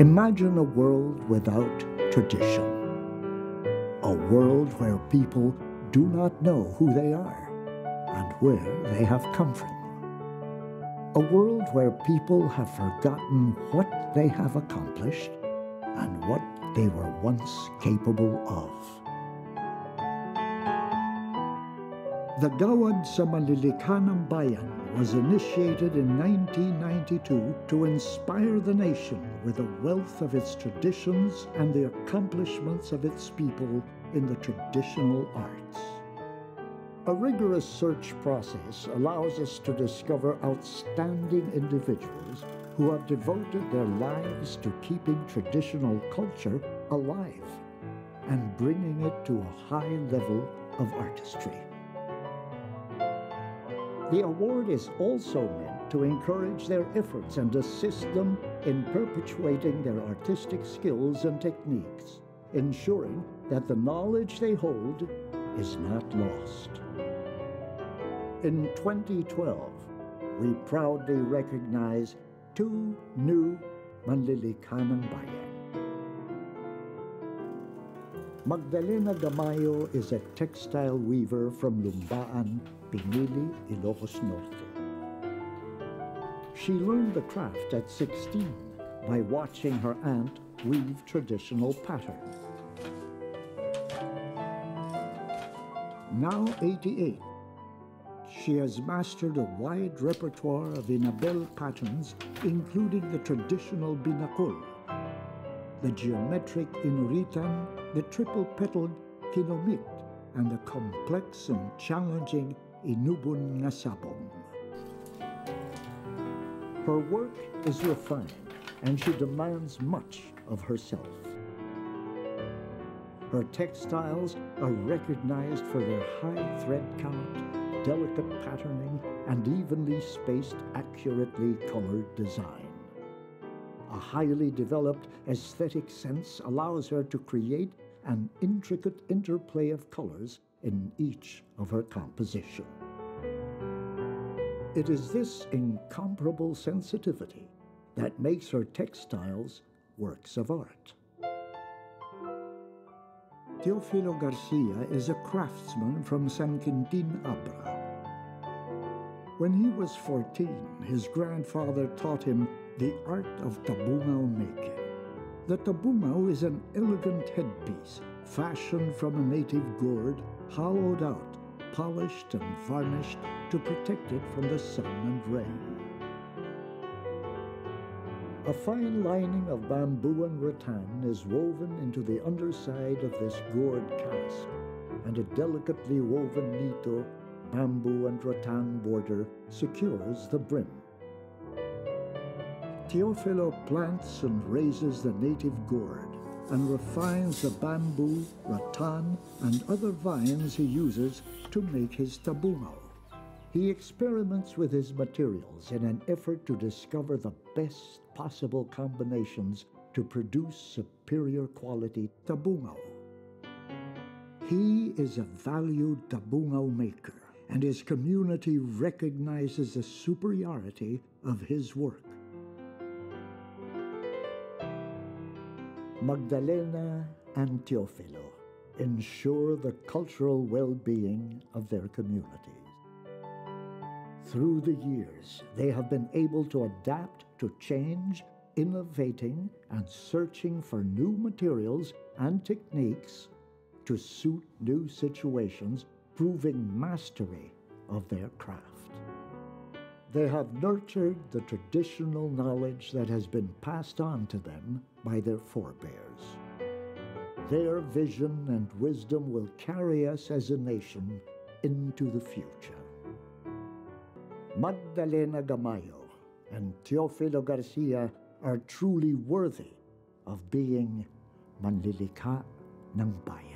Imagine a world without tradition. A world where people do not know who they are and where they have come from. A world where people have forgotten what they have accomplished and what they were once capable of. The Gawad sa Manlilikha ng Bayan was initiated in 1992 to inspire the nation with the wealth of its traditions and the accomplishments of its people in the traditional arts. A rigorous search process allows us to discover outstanding individuals who have devoted their lives to keeping traditional culture alive and bringing it to a high level of artistry. The award is also meant to encourage their efforts and assist them in perpetuating their artistic skills and techniques, ensuring that the knowledge they hold is not lost. In 2012, we proudly recognize 2 new Manlilikha ng Bayan. Magdalena Gamayo is a textile weaver from Lumbaan, Pinili, Ilocos Norte. She learned the craft at 16 by watching her aunt weave traditional patterns. Now 88, she has mastered a wide repertoire of Inabel patterns, including the traditional binakul, the geometric Inuritan, the triple-petaled Kinomit, and the complex and challenging Inubun Nasabong. Her work is refined, and she demands much of herself. Her textiles are recognized for their high thread count, delicate patterning, and evenly spaced, accurately colored design. A highly developed aesthetic sense allows her to create an intricate interplay of colors in each of her composition. It is this incomparable sensitivity that makes her textiles works of art. Teofilo Garcia is a craftsman from San Quintin Abra. When he was 14, his grandfather taught him the art of tabungao making. The tabungao is an elegant headpiece fashioned from a native gourd, hollowed out, polished and varnished to protect it from the sun and rain. A fine lining of bamboo and rattan is woven into the underside of this gourd cask, and a delicately woven nito, bamboo and rattan border secures the brim. Teofilo plants and raises the native gourd and refines the bamboo, rattan, and other vines he uses to make his tabungao. He experiments with his materials in an effort to discover the best possible combinations to produce superior quality tabungao. He is a valued tabungao maker, and his community recognizes the superiority of his work. Magdalena and Teofilo ensure the cultural well-being of their communities. Through the years, they have been able to adapt to change, innovating and searching for new materials and techniques to suit new situations, proving mastery of their craft. They have nurtured the traditional knowledge that has been passed on to them by their forebears. Their vision and wisdom will carry us as a nation into the future. Magdalena Gamayo and Teofilo Garcia are truly worthy of being Manlilikha ng Bayan.